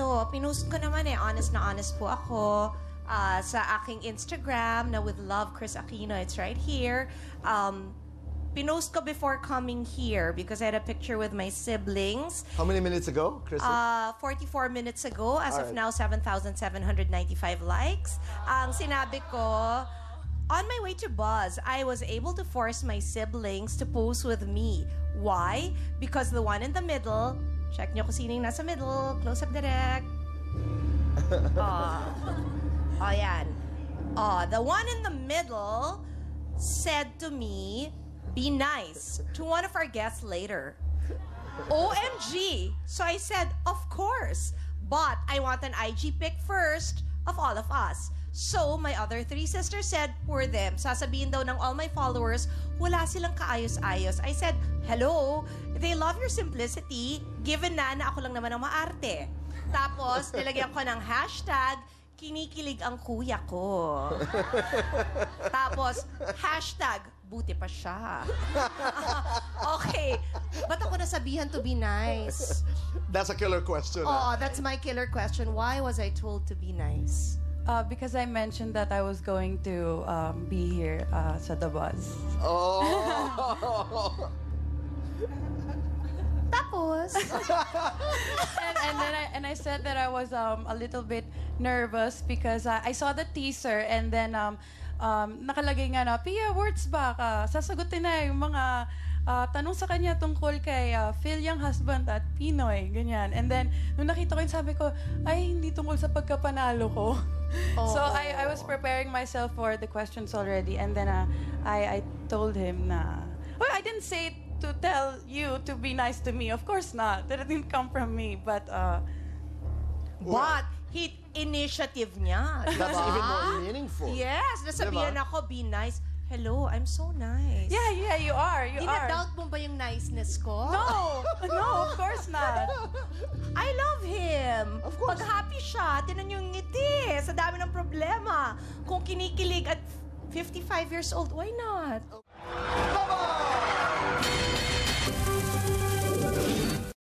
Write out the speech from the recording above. ito, pinost ko naman eh, honest na honest po ako sa aking Instagram na with love, Kris Aquino, it's right here. Pinost ko before coming here because I had a picture with my siblings. How many minutes ago, Kris? 44 minutes ago. As of now, 7,795 likes. Ang sinabi ko, on my way to Buzz, I was able to force my siblings to pose with me. Why? Because the one in the middle, check nyo kung sino yung nasa middle, close up direct. Oh, yan. Oh, the one in the middle said to me, "Be nice" to one of our guests later. OMG! So I said, of course, but I want an IG pic first of all of us. So, my other three sisters said, poor them. Sasabihin daw ng all my followers, wala silang kaayos-ayos. I said, hello, they love your simplicity, given na ako lang naman ang maarte. Tapos, nilagyan ko ng hashtag, kinikilig ang kuya ko. Tapos, hashtag, buti pa siya. Okay. Ba't ako nasabihan to be nice? That's a killer question. Oh, that's my killer question. Why was I told to be nice? Because I mentioned that I was going to be here at The Buzz. Oh! Tapos! and then I said that I was a little bit nervous because I saw the teaser and then nakalagay nga na, Pia Wurtzbach, sasagutin na yung mga tanong sa kanya tungkol kay Phil yung husband at PNoy, ganyan. And then, nung nakita ko yun, sabi ko, ay, hindi tungkol sa pagkapanalo ko. Oh. So, I was preparing myself for the questions already and then I told him na, well, I didn't say it to tell you to be nice to me. Of course not. That didn't come from me, but he initiative niya. That's even more meaningful. Yes, nasabihan ako, be nice. Hello, I'm so nice. Yeah, yeah, you are, you are. Ina-doubt mo ba yung niceness ko? No, no, of course not. I love him. Of course. Pag happy siya, tinan yung ngiti. Sa dami ng problema. Kung kinikilig at 55 years old, why not? Bye-bye!